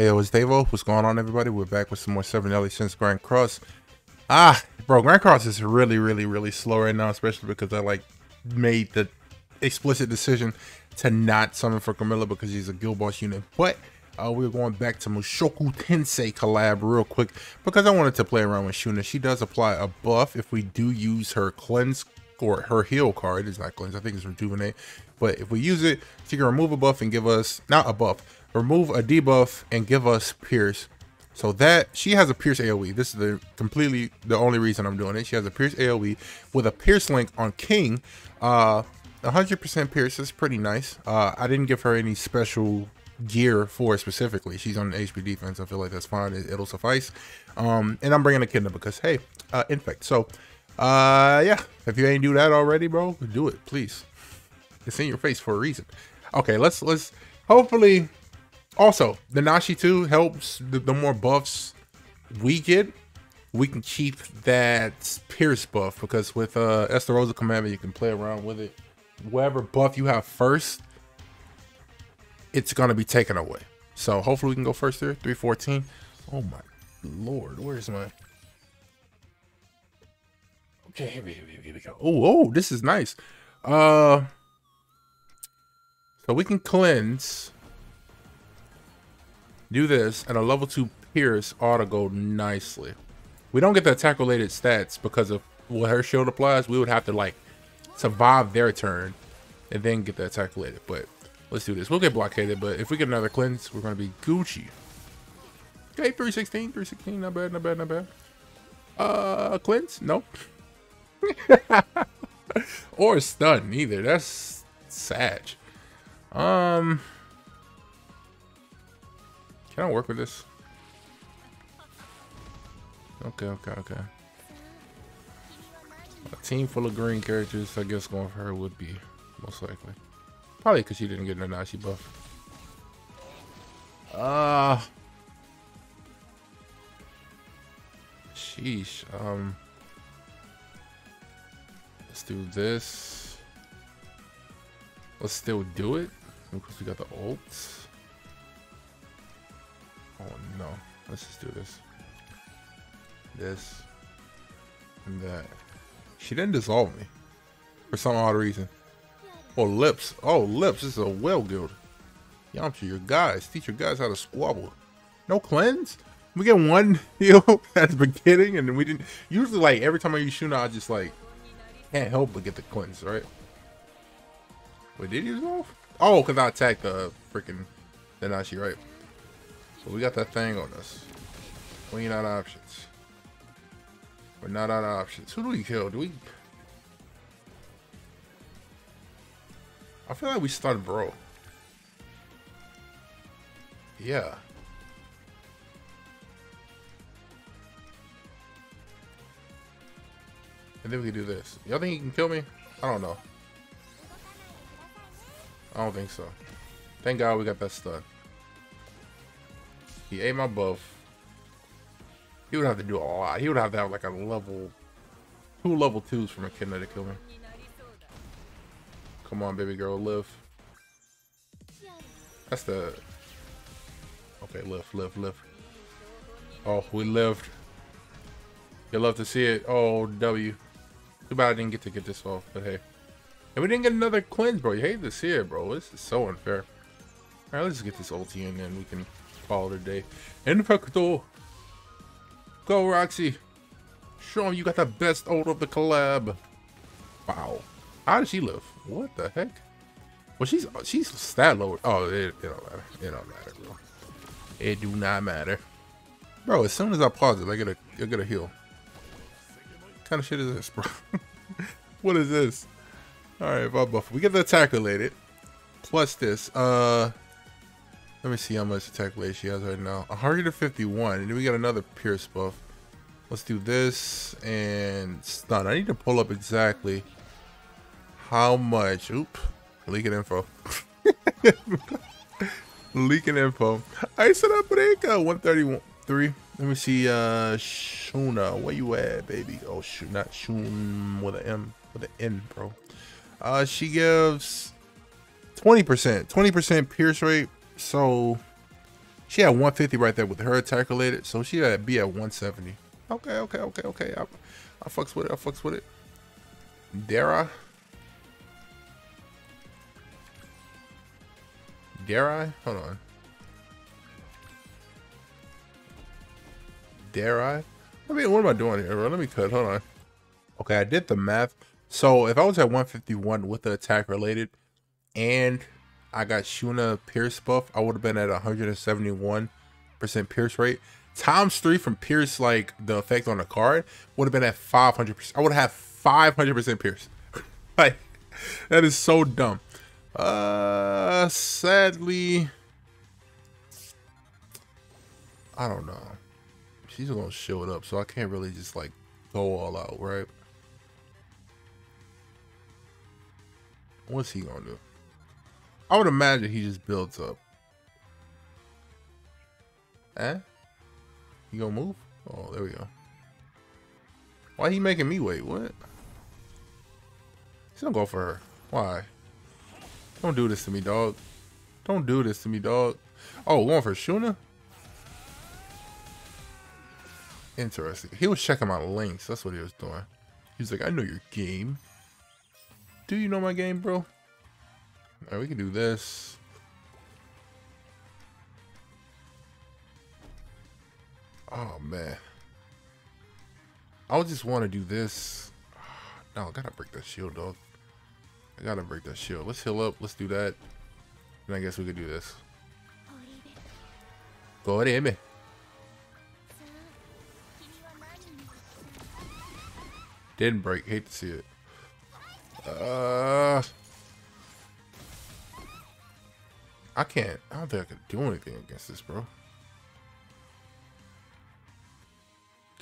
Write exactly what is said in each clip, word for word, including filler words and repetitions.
Hey, yo, it's Davo. What's going on, everybody? We're back with some more Seven Deadly Sins: Grand Cross. Ah, bro, Grand Cross is really, really, really slow right now, especially because I, like, made the explicit decision to not summon for Camilla because he's a guild boss unit. But uh, we're going back to Mushoku Tensei collab real quick because I wanted to play around with Shuna. She does apply a buff if we do use her cleanse or her heal card. It's not cleanse. I think it's rejuvenate. But if we use it, she can remove a buff and give us, not a buff, remove a debuff and give us Pierce. So that she has a Pierce AoE. This is the completely the only reason I'm doing it. She has a Pierce AoE with a Pierce link on King. Uh, one hundred percent Pierce is pretty nice. Uh, I didn't give her any special gear for it specifically. She's on the H P defense. I feel like that's fine. It, it'll suffice. Um, and I'm bringing Echidna because hey, uh, infect. So uh, yeah, if you ain't do that already, bro, do it please. It's in your face for a reason. Okay, let's let's hopefully. Also, the Anashi too helps. The, the more buffs we get, we can keep that Pierce buff because with uh, Esther Rosa Commandment, you can play around with it. Whatever buff you have first, it's going to be taken away. So hopefully we can go first here. three fourteen. Oh my lord. Where's my... Okay, here we, here we, here we go. Oh, oh, this is nice. Uh, so we can cleanse... Do this, and a level two Pierce ought to go nicely. We don't get the attack related stats because of what her shield applies. We would have to like survive their turn and then get the attack related. But let's do this. We'll get blockaded, but if we get another cleanse, we're going to be Gucci. Okay, three sixteen, three sixteen, not bad, not bad, not bad. Uh, cleanse? Nope. Or stun, either. That's sad. Um... Can I work with this? Okay, okay, okay. A team full of green characters, I guess going for her would be most likely. Probably because she didn't get an Anashi buff. Ah. Uh, sheesh. Um. Let's do this. Let's still do it because we got the ults. Oh no, let's just do this. This and that. She didn't dissolve me for some odd reason. Oh, lips. Oh, lips. This is a well guild. Yamcha, your guys. Teach your guys how to squabble. No cleanse? We get one heal at the beginning and then we didn't. Usually, like, every time I use Shuna, I just, like, can't help but get the cleanse, right? Wait, did you dissolve? Oh, because I attacked the freaking Anashi, right? So we got that thing on us. We ain't out of options. We're not out of options. Who do we kill? Do we? I feel like we stun bro. Yeah. And then we can do this. Y'all think he can kill me? I don't know. I don't think so. Thank God we got that stun. He ate my buff. He would have to do a lot. He would have to have like a level... Two level twos from Echidna to kill me. Come on, baby girl. Live. That's the... Okay, live, live, live. Oh, we lived. You'd love to see it. Oh, W. Too bad I didn't get to get this off, but hey. And we didn't get another cleanse, bro. You hate to see it, bro. This is so unfair. Alright, let's just get this ulti in and we can... Today. Infecto. Go, Roxy. Show him you got the best ult of the collab. Wow. How did she live? What the heck? Well, she's she's stat lower. Oh, it, it don't matter. It don't matter, bro. It do not matter. Bro, as soon as I pause it, I get a, I get a heal. What kind of shit is this, bro? What is this? Alright, Bob Buff. We get the attack related. Plus this. Uh... Let me see how much attack rate she has right now. one hundred fifty-one, and then we got another Pierce buff. Let's do this and stun. I need to pull up exactly how much. Oop, leaking info. Leaking info. I said I put it one thirty-three. Let me see. Uh, Shuna, where you at, baby? Oh shoot, not Shun with an M, with an N, bro. Uh, she gives twenty percent, twenty percent Pierce rate. So She had one fifty right there with her attack related, so she had to be at one seventy. Okay, okay, okay, okay. I, I fucks with it. I fucks with it. Dare I? Dare I? Hold on. Dare I? I mean, what am I doing here, bro? Let me cut. Hold on. Okay, I did the math. So if I was at one fifty-one with the attack related, and I got Shuna Pierce buff, I would have been at one hundred seventy-one percent Pierce rate. Times three from Pierce, like the effect on the card, would have been at five hundred percent. I would have five hundred percent Pierce. Like, that is so dumb. Uh, sadly, I don't know. She's gonna show it up, so I can't really just like go all out, right? What's he gonna do? I would imagine he just builds up. Eh? He gonna move? Oh, there we go. Why he making me wait? What? He's gonna go for her. Why? Don't do this to me, dog. Don't do this to me, dog. Oh, going for Shuna? Interesting. He was checking my links. That's what he was doing. He's like, I know your game. Do you know my game, bro? All right, we can do this. Oh, man. I just want to do this. No, I got to break that shield, dog. I got to break that shield. Let's heal up. Let's do that. And I guess we could do this. Go ahead, man. Didn't break. Hate to see it. Uh... I can't. I don't think I can do anything against this, bro.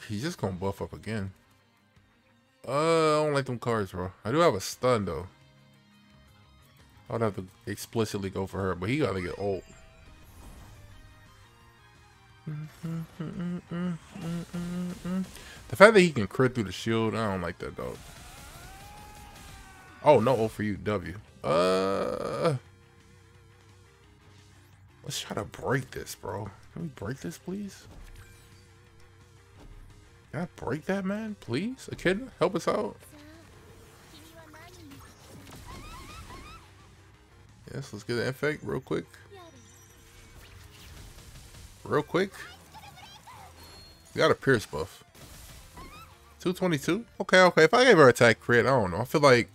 He's just gonna buff up again. Uh, I don't like them cards, bro. I do have a stun though. I would have to explicitly go for her, but he gotta get old. The fact that he can crit through the shield, I don't like that though. Oh no, oh for you, W. Uh. Let's try to break this, bro. Can we break this, please? Can I break that, man? Please? Echidna, help us out. Yes, let's get the infect real quick. Real quick. We got a Pierce buff. two twenty-two? Okay, okay. If I gave her attack crit, I don't know. I feel like...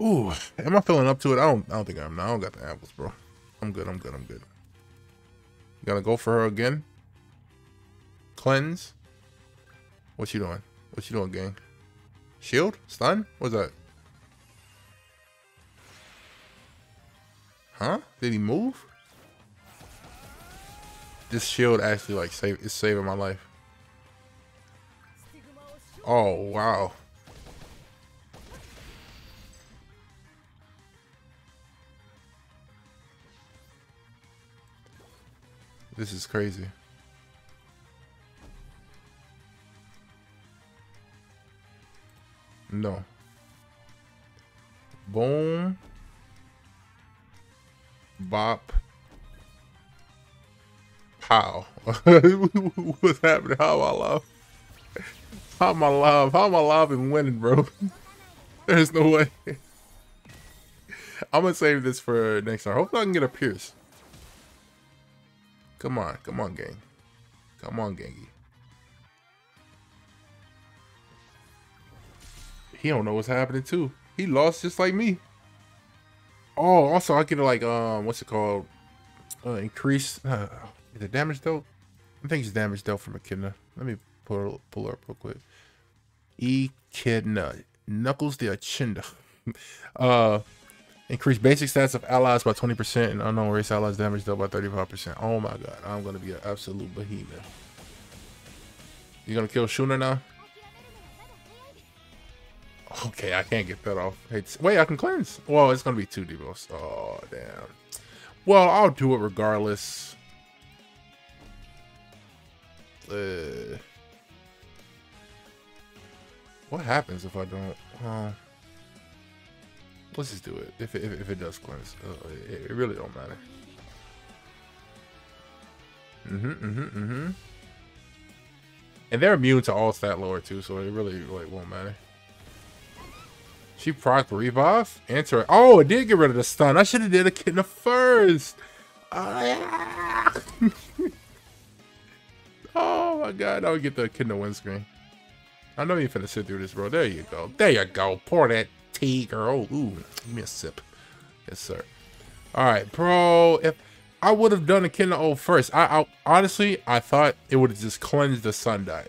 Ooh, am I feeling up to it? I don't, I don't think I'm not. I don't got the apples, bro. I'm good, I'm good, I'm good. Gonna go for her again. Cleanse. What you doing? What you doing, gang? Shield? Stun? What's that? Huh? Did he move? This shield actually like save it's saving my life. Oh wow. This is crazy. No. Boom. Bop. Pow. What's happening? How am I alive? How am I alive? How am I alive and winning, bro? There's no way. I'm going to save this for next time. Hopefully I can get a Pierce. Come on, come on, gang. Come on, gangy. He don't know what's happening too. He lost just like me. Oh, also I get to like um what's it called? Uh increase uh, is the damage dealt? I think it's damage dealt from Echidna. Let me pull pull her up real quick. Echidna. Knuckles the Echidna. uh Increase basic stats of allies by twenty percent and unknown race allies damage dealt by thirty-five percent. Oh my god, I'm gonna be an absolute behemoth. You gonna kill Shuna now? Okay, I can't get that off. It's, wait, I can cleanse. Well, it's gonna be two devos. Oh damn. Well, I'll do it regardless. Uh, what happens if I don't? Uh, Let's just do it. If it, if it does cleanse, uh, it, it really don't matter. Mm-hmm, mm-hmm, mm-hmm. And they're immune to all stat lower too, so it really like won't matter. She proc revive? Enter. Oh, it did get rid of the stun. I should have did Echidna first. Oh, yeah. Oh my god, I'll get the Echidna windscreen. I know you're finna sit through this, bro. There you go. There you go. Pour that tea, girl. Ooh, give me a sip. Yes, sir. Alright, bro. If I would have done Echidna old first. I, I honestly, I thought it would have just cleansed the sun die.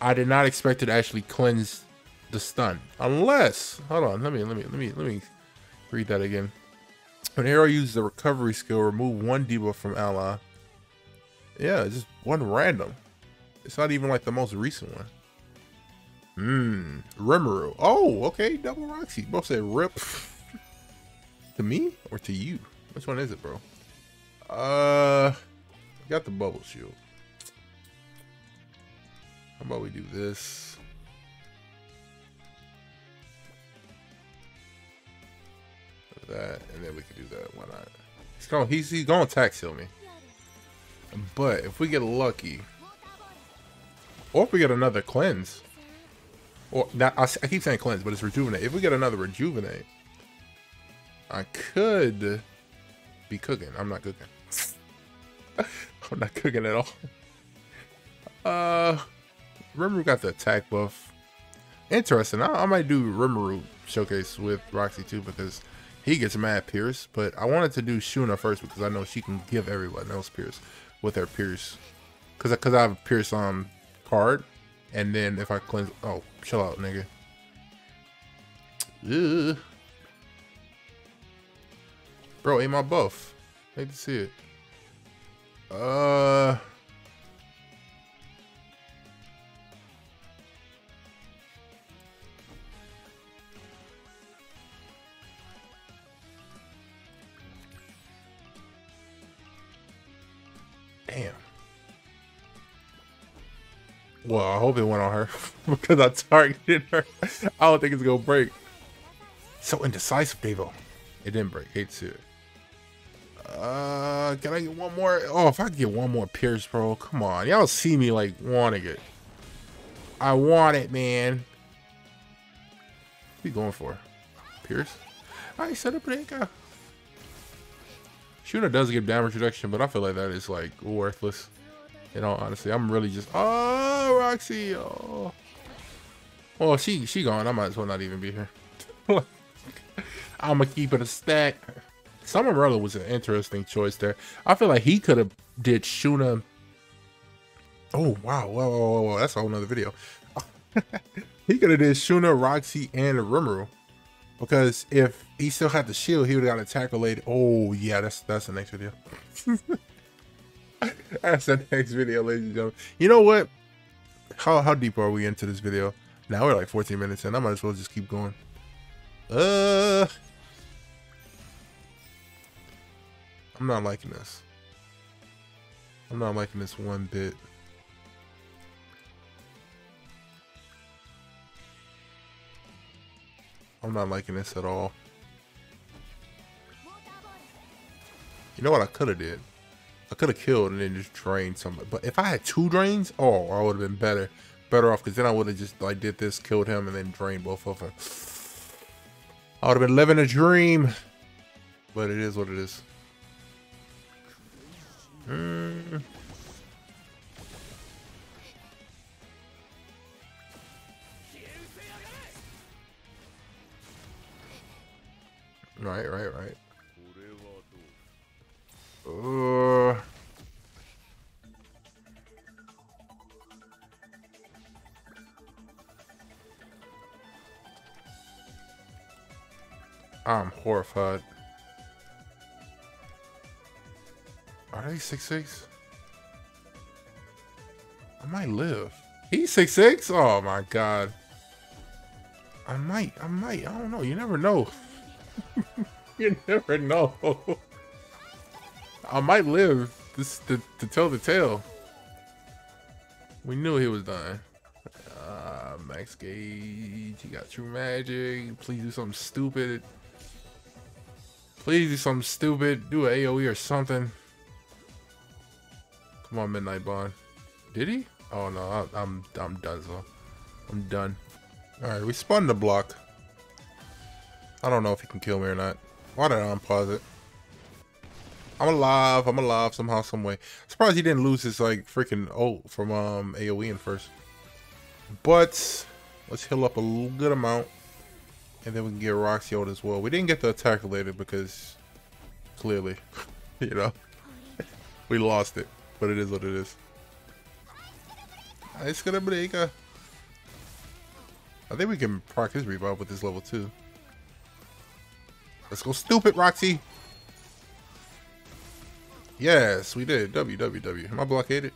I did not expect it to actually cleanse the stun. Unless, hold on, let me let me let me let me read that again. When hero uses the recovery skill, remove one debuff from ally. Yeah, just one random. It's not even like the most recent one. Hmm. Rimuru. Oh, okay. Double Roxy. Both say rip. To me or to you? Which one is it, bro? Uh, got the bubble shield. How about we do this? That, and then we can do that. Why not? He's going. He's he's going to tax heal me. But if we get lucky, or if we get another cleanse, or that I, I keep saying cleanse, but it's rejuvenate. If we get another rejuvenate, I could be cooking. I'm not cooking. I'm not cooking at all. Uh, Rimuru got the attack buff. Interesting. I, I might do Rimuru showcase with Roxy too, because he gets mad pierce. But I wanted to do Shuna first because I know she can give everyone else pierce with her pierce. Cause, cause I have a pierce on card, and then if I cleanse, oh, chill out, nigga. Ugh. Bro, ain't my buff. Hate to see it. Uh. Damn. Well, I hope it went on her because I targeted her. I don't think it's gonna break. So indecisive, Davo. It didn't break. Hate to see it. Uh, can I get one more? Oh, if I could get one more pierce, bro, come on. Y'all see me like wanting it. I want it, man. What are you going for? Pierce? I set up an anchor. Shooter does give damage reduction, but I feel like that is like worthless. You know, honestly, I'm really just, oh, Roxy. Oh, well, she, she gone. I might as well not even be here. I'm gonna keep it a stack. Samarella was an interesting choice there. I feel like he could have did Shuna. Oh wow, whoa, whoa, whoa, whoa. That's a whole nother video. He could have did Shuna, Roxy, and Rimuru. Because if he still had the shield, he would have got attack related. Oh yeah, that's that's the next video. That's the next video, ladies and gentlemen. You know what? How how deep are we into this video? Now we're like fourteen minutes in. I might as well just keep going. Uh I'm not liking this. I'm not liking this one bit. I'm not liking this at all. You know what I could have did? I could have killed and then just drained somebody. But if I had two drains, oh, I would have been better, better off. Because then I would have just like did this, killed him, and then drained both of them. I would have been living a dream. But it is what it is. Mm. Right, right, right. Uh. I'm horrified. Are they six six? I might live. He's six six? Oh my god. I might, I might, I don't know. You never know. You never know. I might live this to, to tell the tale. We knew he was dying. Uh, max gauge. He got true magic. Please do something stupid. Please do something stupid. Do an AoE or something. Come on, Midnight Bond. Did he? Oh no, I, I'm I'm done. So I'm done. All right, we spun the block. I don't know if he can kill me or not. Why did I unpause it? I'm alive. I'm alive somehow, some way. Surprised he didn't lose his like freaking ult from um A O E in first. But let's heal up a little good amount, and then we can get Roxy out as well. We didn't get the attack later because clearly, you know, we lost it. But it is what it is. It's gonna break. I think we can proc his revive with this level two. Let's go, stupid Roxy. Yes, we did. W W W. Am I blockaded?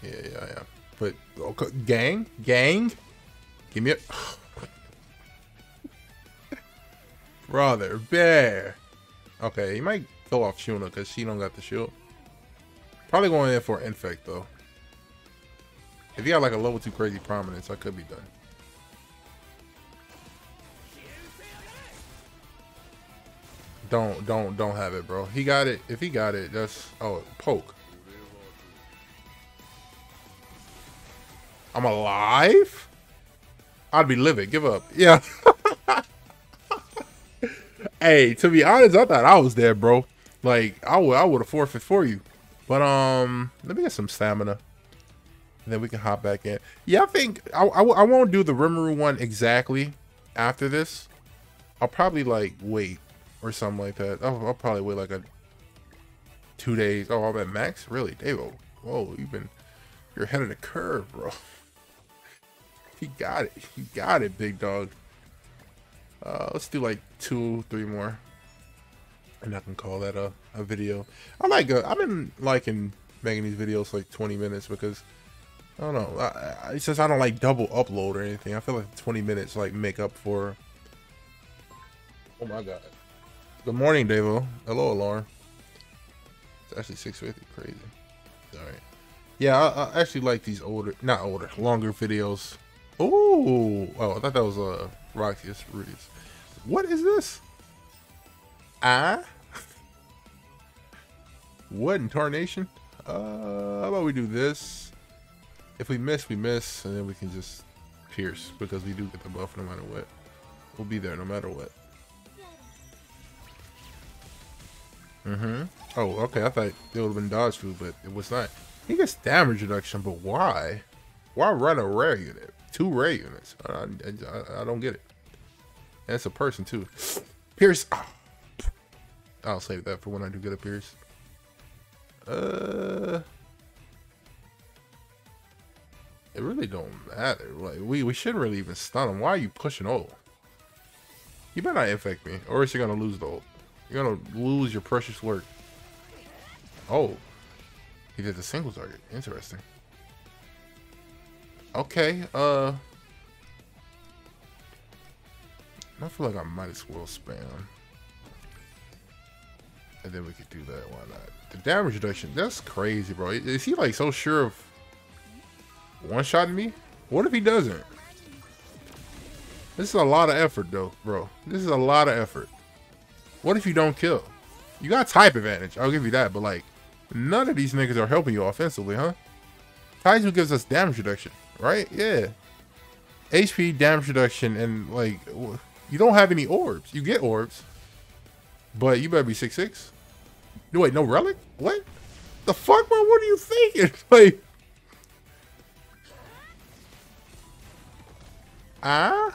Yeah, yeah, I am. But okay, gang, gang, give me a brother bear. Okay, he might go off Shuna because she don't got the shield. Probably going in for infect though. If he had like a level two crazy prominence, I could be done. Don't, don't, don't have it, bro. He got it. If he got it, that's... Oh, poke. I'm alive? I'd be livid. Give up. Yeah. Hey, to be honest, I thought I was there, bro. Like, I would I would have forfeited for you. But, um, let me get some stamina. And then we can hop back in. Yeah, I think... I, I, I won't do the Rimuru one exactly after this. I'll probably, like, wait. Or something like that. I'll, I'll probably wait like a two days. Oh, I'm at max? Really? Davo. Whoa, you've been, you're ahead of the curve, bro. You got it. You got it, big dog. Uh, let's do like two, three more. And I can call that a, a video. I like, a, I've been liking making these videos like twenty minutes because, I don't know. I, I, since I don't like double upload or anything, I feel like twenty minutes like make up for, oh my God. Good morning, Davo. Hello, alarm. It's actually six fifty. Crazy. All right. Yeah, I, I actually like these older, not older, longer videos. Ooh. Oh, I thought that was uh, Roxy. It's Rudeus. What is this? Ah? What in tarnation? Uh, how about we do this? If we miss, we miss, and then we can just pierce because we do get the buff no matter what. We'll be there no matter what. Mm-hmm. Oh, okay. I thought it would have been dodge food, but it was not. He gets damage reduction, but why? Why run a rare unit? Two rare units. I, I, I don't get it. And it's a person, too. Pierce. Oh. I'll save that for when I do get a Pierce. Uh, it really don't matter. Like we, we shouldn't really even stun him. Why are you pushing ult? You better not infect me, or else you're going to lose the ult. You're gonna lose your precious work. Oh, he did the single target. Interesting. Okay. Uh, I feel like I might as well spam, and then we could do that. Why not? The damage reduction. That's crazy, bro. Is he like so sure of one-shotting me? What if he doesn't? This is a lot of effort, though, bro. This is a lot of effort. What if you don't kill? You got type advantage. I'll give you that. But, like, none of these niggas are helping you offensively, huh? Taiju gives us damage reduction, right? Yeah. H P, damage reduction, and, like, you don't have any orbs. You get orbs. But you better be six six. No, wait, no relic? What? The fuck, bro? What are you thinking? Like, ah? Uh?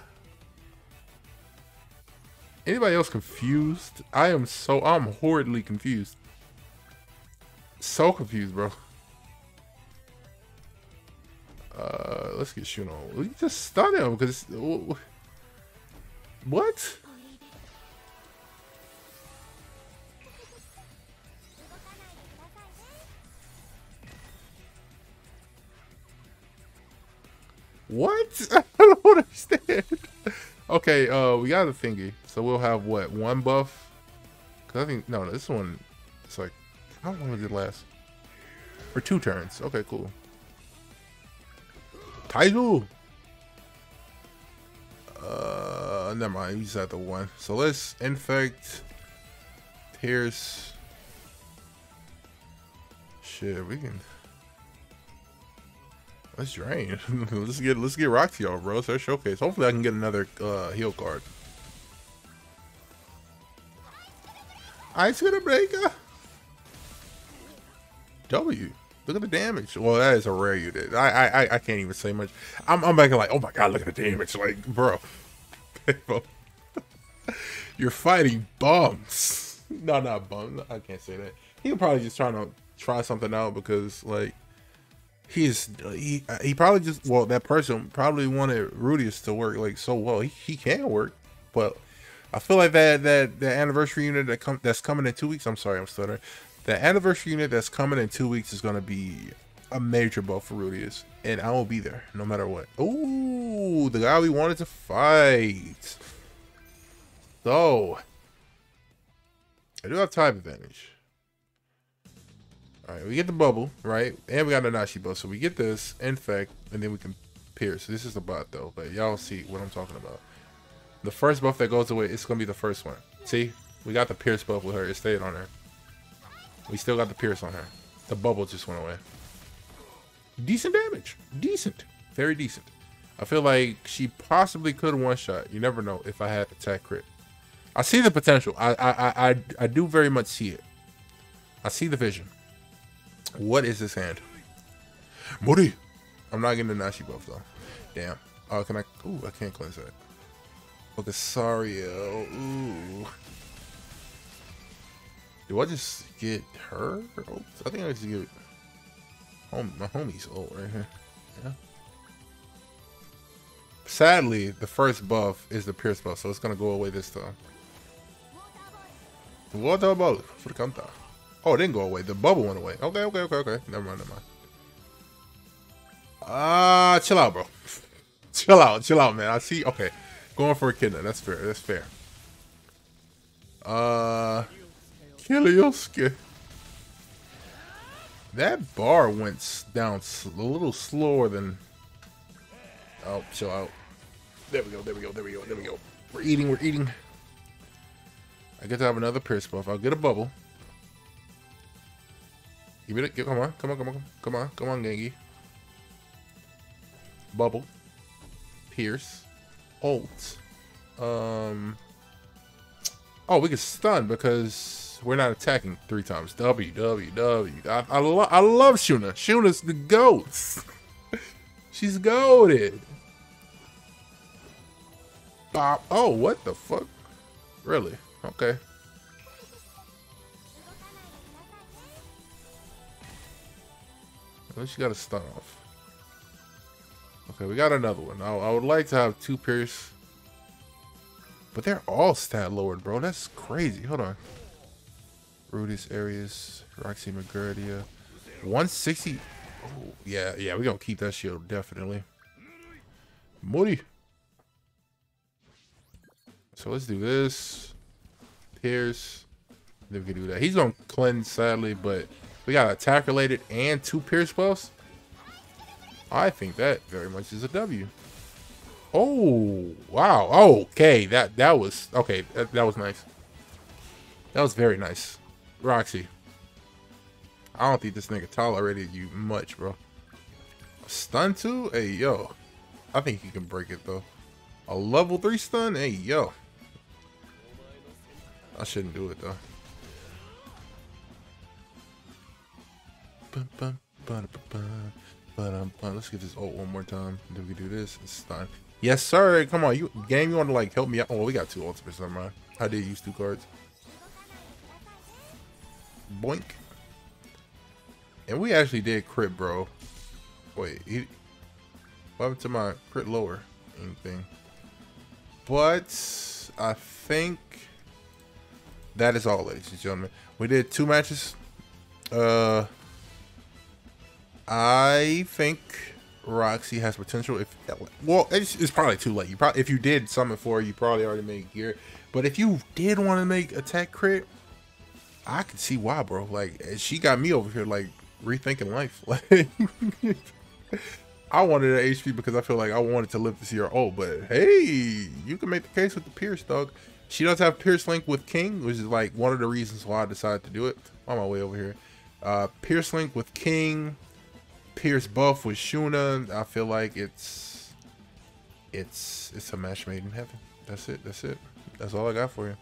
Anybody else confused? I am so, I'm horridly confused. So confused, bro. Uh, let's get Shuna. We just stun him because, what? What? I don't understand. Okay, uh, we got a thingy. So we'll have, what, one buff? Because I think, no, this one, it's like, how long did it last? For two turns. Okay, cool. Taiju! Uh, never mind. We just had the one. So let's infect. Pierce. Shit, we can. That's drained. let's get let's get Roxy off, bro. It's her showcase. Hopefully I can get another uh, heal card. Ice Hitter Breaker. W. Look at the damage. Well, that is a rare unit. I I I can't even say much. I'm I'm making like, oh my god, look at the damage, like bro. You're fighting bums. No, not bums. I can't say that. He was probably just trying to try something out because like he's he he probably just well that person probably wanted Rudeus to work like so well. He he can work, but I feel like that that the anniversary unit that come that's coming in two weeks. I'm sorry, I'm stuttering. The anniversary unit that's coming in two weeks is going to be a major buff for Rudeus, and I will be there no matter what. Ooh, the guy we wanted to fight. So, I do have time advantage. All right, we get the bubble, right? And we got an Anashi buff, so we get this, infect, and then we can pierce. This is the bot, though, but y'all see what I'm talking about. The first buff that goes away, it's going to be the first one. See? We got the pierce buff with her. It stayed on her. We still got the pierce on her. The bubble just went away. Decent damage. Decent. Very decent. I feel like she possibly could one-shot. You never know if I had attack crit. I see the potential. I, I, I, I do very much see it. I see the vision. What is this hand? Muri. I'm not getting the Nashi buff, though. Damn. Oh, can I? Ooh, I can't cleanse that. Okasario. Ooh. Do I just get her? Oh, I think I just get home, my homie's old right here. Yeah. Sadly, the first buff is the pierce buff, so it's gonna go away this time. What about Furkanta? Oh, it didn't go away. The bubble went away. Okay, okay, okay, okay. Never mind, never mind. Ah, uh, chill out, bro. chill out, chill out, man. I see. Okay, going for Echidna. That's fair. That's fair. Uh. Kiliosuke. That bar went down a little slower than. Oh, chill out. There we go. There we go. There we go. There we go. We're eating. We're eating. I get to have another pierce buff. I'll get a bubble. Give me the. Come on. Come on. Come on. Come on. Come on, Gengi. Bubble. Pierce. Ult. Um. Oh, we can stun because. We're not attacking three times. W, W, W. I, I, lo I love Shuna. Shuna's the GOAT. She's goated. Uh, oh, what the fuck? Really? Okay. At least you got a stun off. Okay, we got another one. I, I would like to have two pierce. But they're all stat lowered, bro. That's crazy. Hold on. Rudeus, Arius, Roxy, Migurdia. one sixty. Oh, yeah, yeah, we're going to keep that shield, definitely. Moody. So let's do this. Pierce. Then we can do that. He's going to cleanse, sadly, but we got attack related and two pierce buffs. I think that very much is a W. Oh, wow. Okay, that, that was, okay, that, that was nice. That was very nice. Roxy, I don't think this nigga tolerated you much, bro. Stun two? Hey, yo. I think he can break it, though. A level three stun? Hey, yo. I shouldn't do it, though. Let's get this ult one more time. Then we do this and stun. Yes, sir. Come on. You game, you want to, like, help me out? Oh, we got two ultimates. Never mind. I did use two cards. Boink. And we actually did crit, bro. Wait, he, what happened to my crit lower anything? But I think that is all, ladies and gentlemen. We did two matches. Uh, I think Roxy has potential. If well, it's, it's probably too late. You probably if you did summon for, you probably already made gear. But if you did want to make attack crit. I can see why, bro. Like, she got me over here, like, rethinking life. Like, I wanted an H P because I feel like I wanted to live this year old. But, hey, you can make the case with the Pierce, dog. She does have Pierce Link with King, which is, like, one of the reasons why I decided to do it. I'm on my way over here. Uh, Pierce Link with King. Pierce buff with Shuna, I feel like it's it's it's a match made in heaven. That's it. That's it. That's all I got for you.